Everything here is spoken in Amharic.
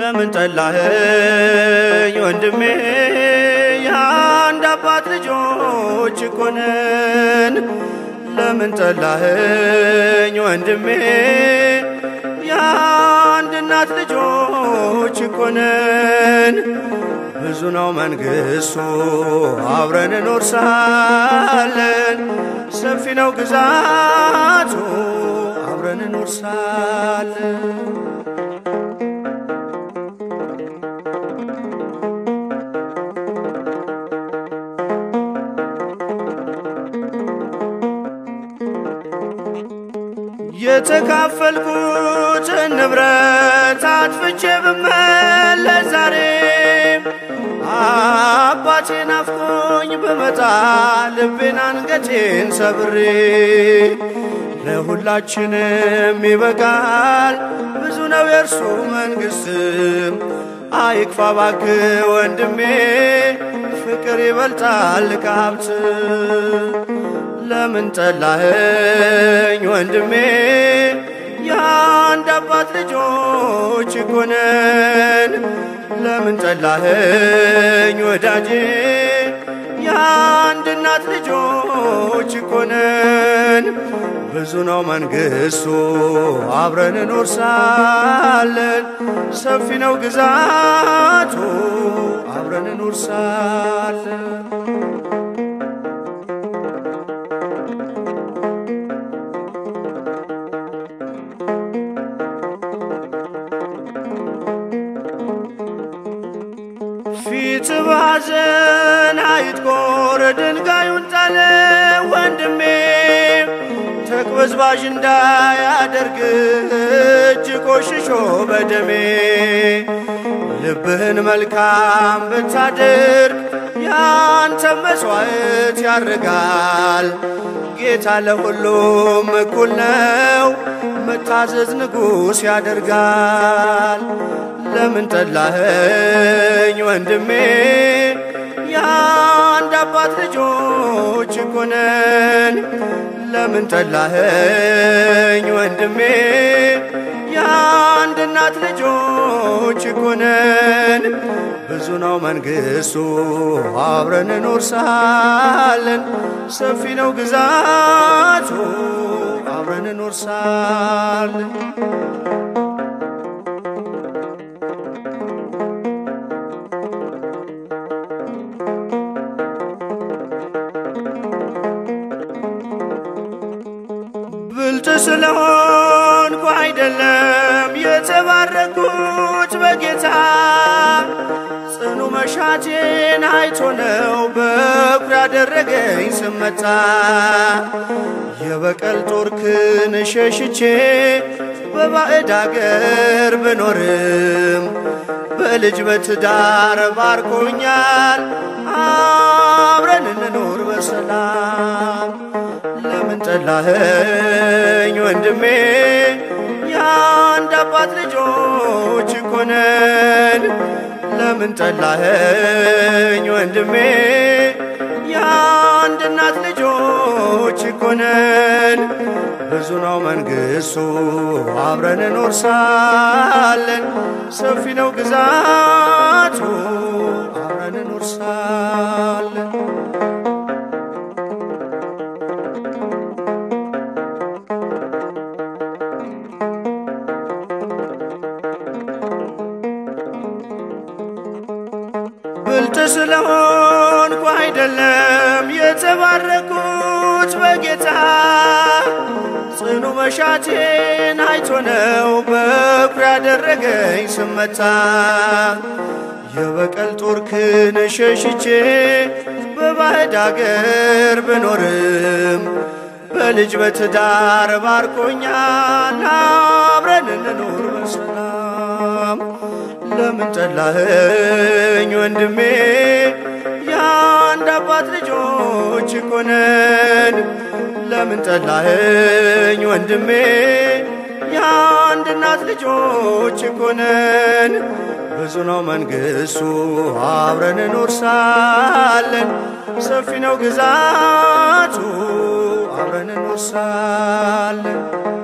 ለምን ጠላኸኝ ወንድሜ ያንድ አባት ልጆች እኮ ነን ለምን ጠላኸኝ ወንድሜ ያንድ እናት ልጆች እኮ ነን ብዙ ነው መንግሥቱ አብረን እንወርሳለን ሰፊ ነው ግዛቱ አብረን እንወርሳለን የተካፈልኩት ንብረት አጥፍቼ ብመለስ ዛሬ አባቴ ናፍቆኝ ብመጣ ልቤን አንገቴን ሰብሬ ለሁላችንም ይበቃል ብዙ ነው የእርሱ መንግሥት አይክፋ እባክህ ወንድሜ ፍቅር ይበልጣል ከሀብት ለምን ጠላኸኝ ወንድሜ ያንድ አባት ልጆች እኮ ነን ለምን ጠላኸኝ ወዳጄ ያንድ እናት ልጆች እኮ ነን ብዙ ነው መንግሥቱ አብረን እንወርሳለን ሰፊ ነው ግዛቱ አብረን እንወርሳለን ሐዘን አይትቆር ድንጋዩን ጣለ ወንድሜ ተቅበዝባዥ እንዳያደርግ እጅ ቆሽሾ በደሜ ልብህን መልካም ብታደርግ ያንተ መስዋዕት ያርጋል ጌታ ለሁሉም እኩል ነው መታዘዝ ንጉሥ ያደርጋል ለምን ጠላኸኝ ወንድሜ ያንድ አባት ልጆች እኮ ነን ለምን ጠላኸኝ ወንድሜ ያንድ እናት ልጆች እኮ ነን ብዙ ነው መንግሥቱ አብረን እንወርሳለን ሰፊ ነው ግዛቱ አብረን እንወርሳለን ስለሆንኩ አይደለም የተባረኩት በጌታ ጽኑ መሻቴን አይቶ ነው በኩር ያደረገኝ ስመታ የበቀል ጦር ከነሸሽቼ በባዕድ አገር ብኖርም በልጅ በትዳር ባርኮኛል አብረን እንኖር በሰላም ለምን ጠላኸኝ ወንድሜ ያንድ አባት ልጆች እኮ ነን ለምን ጠላኸኝ ወንድሜ ያንድ እናት ልጆች እኮ ነን ብዙ ነው መንግሥቱ አብረን እንወርሳለን ሰፊ ነው ግዛቱ አብረን እንወርሳለን ስለሆንኩ አይደለም የተባረኩት በጌታ ጽኑ መሻቴን አይቶ ነው በኩር ያደረገኝ ስመታ የበቀል ጦር ከነሸሽቼ በባዕድ አገር ብኖርም በልጅ በትዳር ባርኮኛል አብረን እንኑር በሰላም ለምን ጠላኸኝ ወንድሜ ያንድ አባት ልጆች እኮ ነን ለምን ጠላኸኝ ወንድሜ ያንድ እናት ልጆች እኮ ነን ብዙ ነው መንግሥቱ አብረን እንኑር ሳለን ሰፊ ነው ግዛቱ አብረን እንኑር ሳለን